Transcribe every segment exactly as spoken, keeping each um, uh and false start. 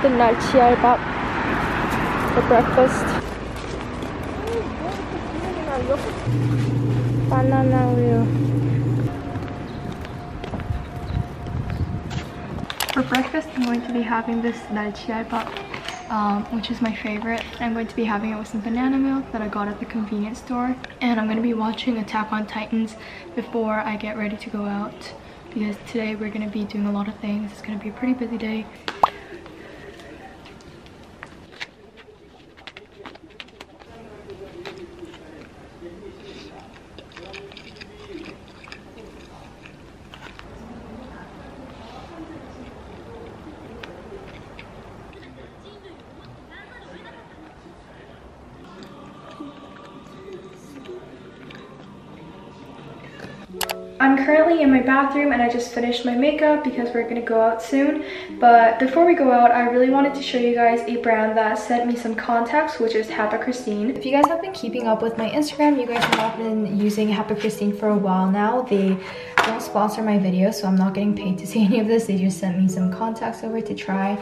got the nalchiyabab for breakfast. Banana wheel. For breakfast, I'm going to be having this nalchiyabab, um, which is my favorite. I'm going to be having it with some banana milk that I got at the convenience store. And I'm going to be watching Attack on Titans before I get ready to go out, because today we're going to be doing a lot of things. It's going to be a pretty busy day. I'm currently in my bathroom and I just finished my makeup because we're gonna go out soon. But before we go out, I really wanted to show you guys a brand that sent me some contacts, which is Hapakristin. If you guys have been keeping up with my Instagram, you guys have been using Hapakristin for a while now. They don't sponsor my videos, so I'm not getting paid to see any of this. They just sent me some contacts over to try.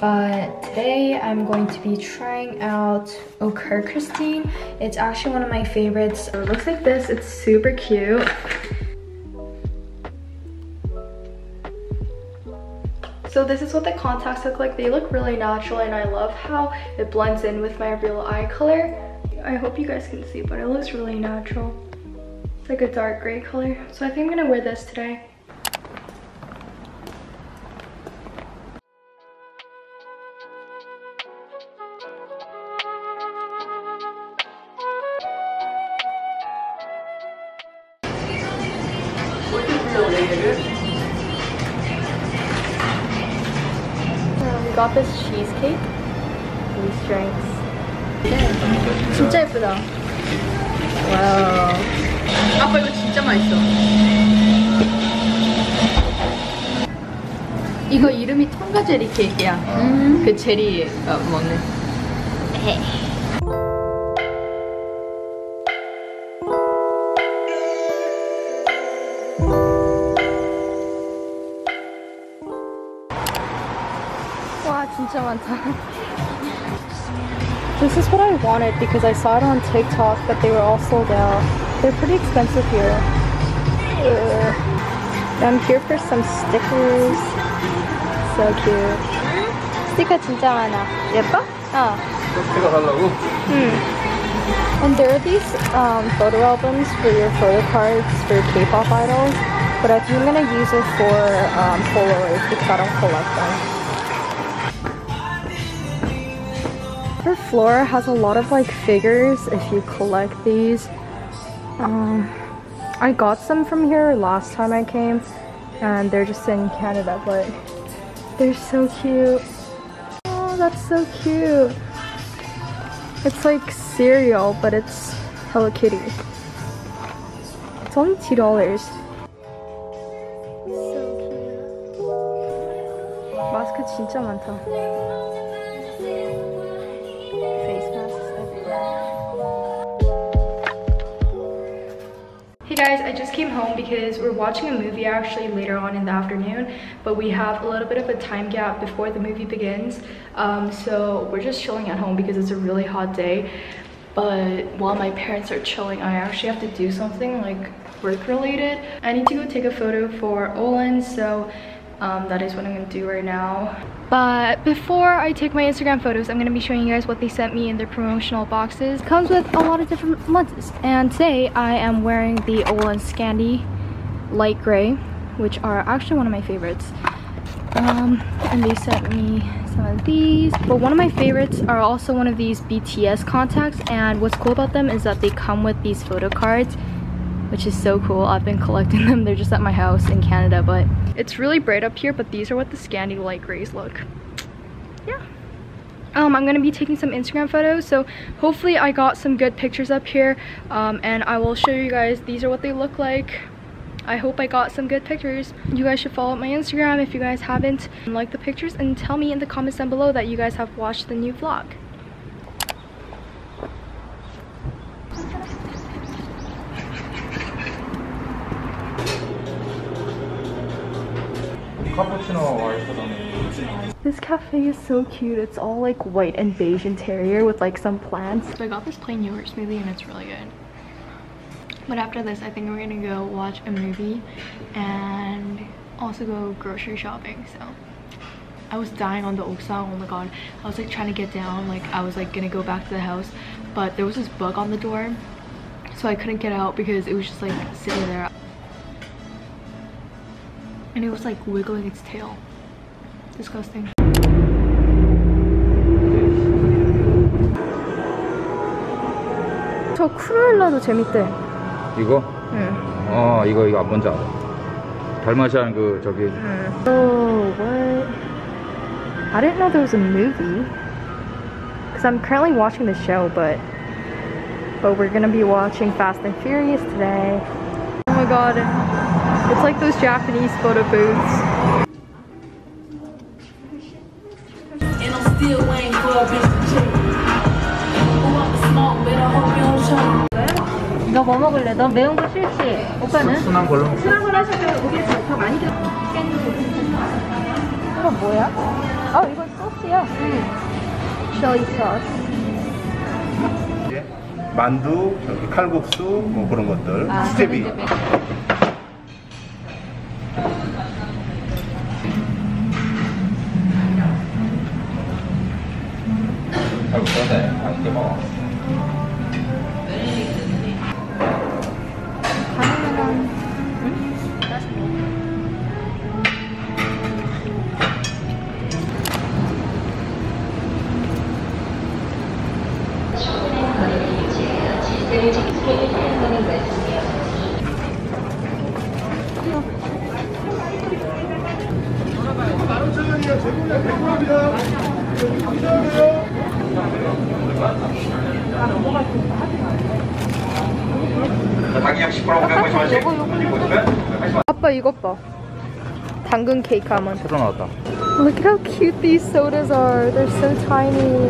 But today I'm going to be trying out Hapakristin. It's actually one of my favorites. It looks like this. It's super cute. So this is what the contacts look like. They look really natural and I love how it blends in with my real eye color. I hope you guys can see, but it looks really natural. It's like a dark gray color. So I think I'm gonna wear this today. Got this cheesecake, these drinks. 진짜 예쁘다. 와우. 아빠 이거 진짜 맛있어. 이거 이름이 통과 제리 케이크야. 음. 그 제리 어, 먹는. 에헤. This is what I wanted because I saw it on TikTok, but they were all sold out. They're pretty expensive here. Uh, I'm here for some stickers. So cute. 스티커 진짜 많아. 예뻐? 어. 스티커 달라고? 응. And there are these um, photo albums for your photo cards for K-pop idols, but I think I'm gonna use it for um, Polaroids because I don't collect them. Her Flora has a lot of like figures if you collect these. Um, I got some from here last time I came and they're just in Canada, but they're so cute. Oh, that's so cute. It's like cereal, but it's Hello Kitty. It's only two dollars. So cute. 마스크 진짜 많다. Hey guys, I just came home because we're watching a movie actually later on in the afternoon, but we have a little bit of a time gap before the movie begins. Um, so we're just chilling at home because it's a really hot day. But while my parents are chilling, I actually have to do something like work related. I need to go take a photo for Olens, so um, that is what I'm gonna do right now. But before I take my Instagram photos, I'm going to be showing you guys what they sent me in their promotional boxes. It comes with a lot of different lenses. And today I am wearing the Olens Scandi Light Gray, which are actually one of my favorites. Um, and they sent me some of these. But one of my favorites are also one of these B T S contacts. And what's cool about them is that they come with these photo cards, which is so cool. I've been collecting them. They're just at my house in Canada, but it's really bright up here, but these are what the Scandi light grays look. Yeah. Um, I'm gonna be taking some Instagram photos, so hopefully I got some good pictures up here, um, and I will show you guys. These are what they look like. I hope I got some good pictures. You guys should follow up my Instagram if you guys haven't. Like the pictures and tell me in the comments down below that you guys have watched the new vlog. cappuccino or something. This cafe is so cute. It's all like white and beige interior with like some plants. So I got this plain yogurt smoothie and it's really good. But after this, I think we're gonna go watch a movie and also go grocery shopping. So I was dying on the oksa. Oh my god, I was like trying to get down, like I was like gonna go back to the house, but there was this bug on the door, so I couldn't get out because it was just like sitting there and it was like wiggling its tail. Disgusting. 저 크루엘라도 재밌대. 이거? 응. 어, 이거 이거 안 뭔지 알아. 달마시안 그 저기. 응. Oh, what? I didn't know there was a movie. Cause I'm currently watching the show, but but we're gonna be watching Fast and Furious today. Oh my god, it's like those Japanese photo booths. And I'm still waiting for a bitch to check. Oh, I'm small, but I hope you don't show. 너 뭐 먹을래? 너 매운 거 싫지? 오빠는? 순한 걸로 먹고. 순한 걸로 하시면 고기를 더 많이 껴. 이거 뭐야? 아, 이건 소스야. 응. 소이 소스. 이제 만두, 여기 칼국수, 뭐 그런 것들. 아, 스테비. 아빠 이것 봐. 당근 케이크 하면 새로 나왔다. Look at how cute these sodas are. They're so tiny.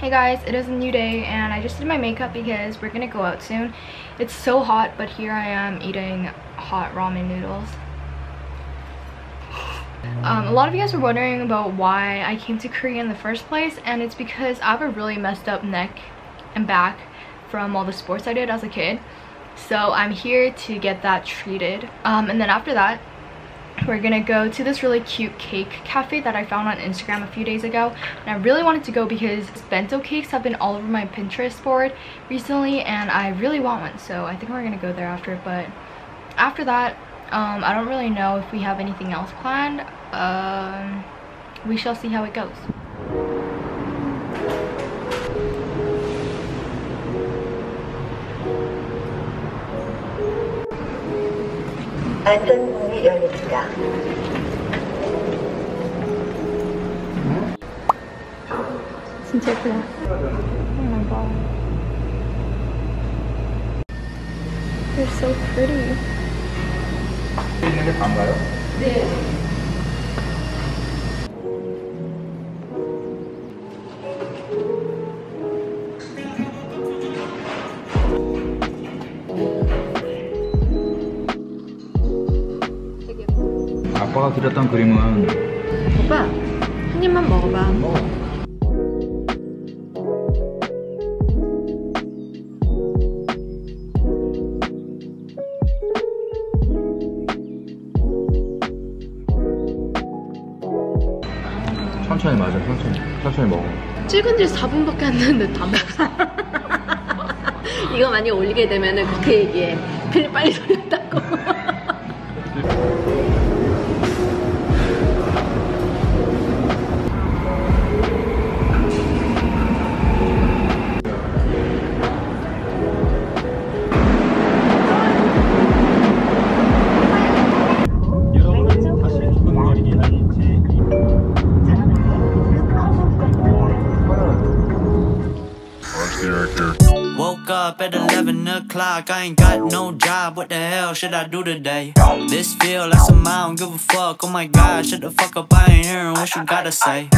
Hey guys, it is a new day and I just did my makeup because we're gonna go out soon. It's so hot, but here I am eating hot ramen noodles. Um, a lot of you guys were wondering about why I came to Korea in the first place, and it's because I have a really messed up neck and back from all the sports I did as a kid. So I'm here to get that treated. Um, and then after that, we're gonna go to this really cute cake cafe that I found on Instagram a few days ago. And I really wanted to go because bento cakes have been all over my Pinterest board recently, and I really want one. So I think we're gonna go there after. But after that, Um, I don't really know if we have anything else planned. Um, we shall see how it goes. 안전문이 열립니다. 진짜 예쁘다. They're so pretty. 있는 게 반가요? 네. 아빠가 그렸던 그림은 오빠, 한 입만 먹어봐. 뭐. 천천히 맞아, 천천히. 천천히 먹어. 찍은 지 사 분밖에 안 됐는데 다 먹었어. 이거 많이 올리게 되면은 그렇게 얘기해. 필 빨리 돌렸다고. At eleven o'clock, I ain't got no job. What the hell should I do today? This feel like some I don't give a fuck. Oh my god, shut the fuck up. I ain't hearing what you gotta say.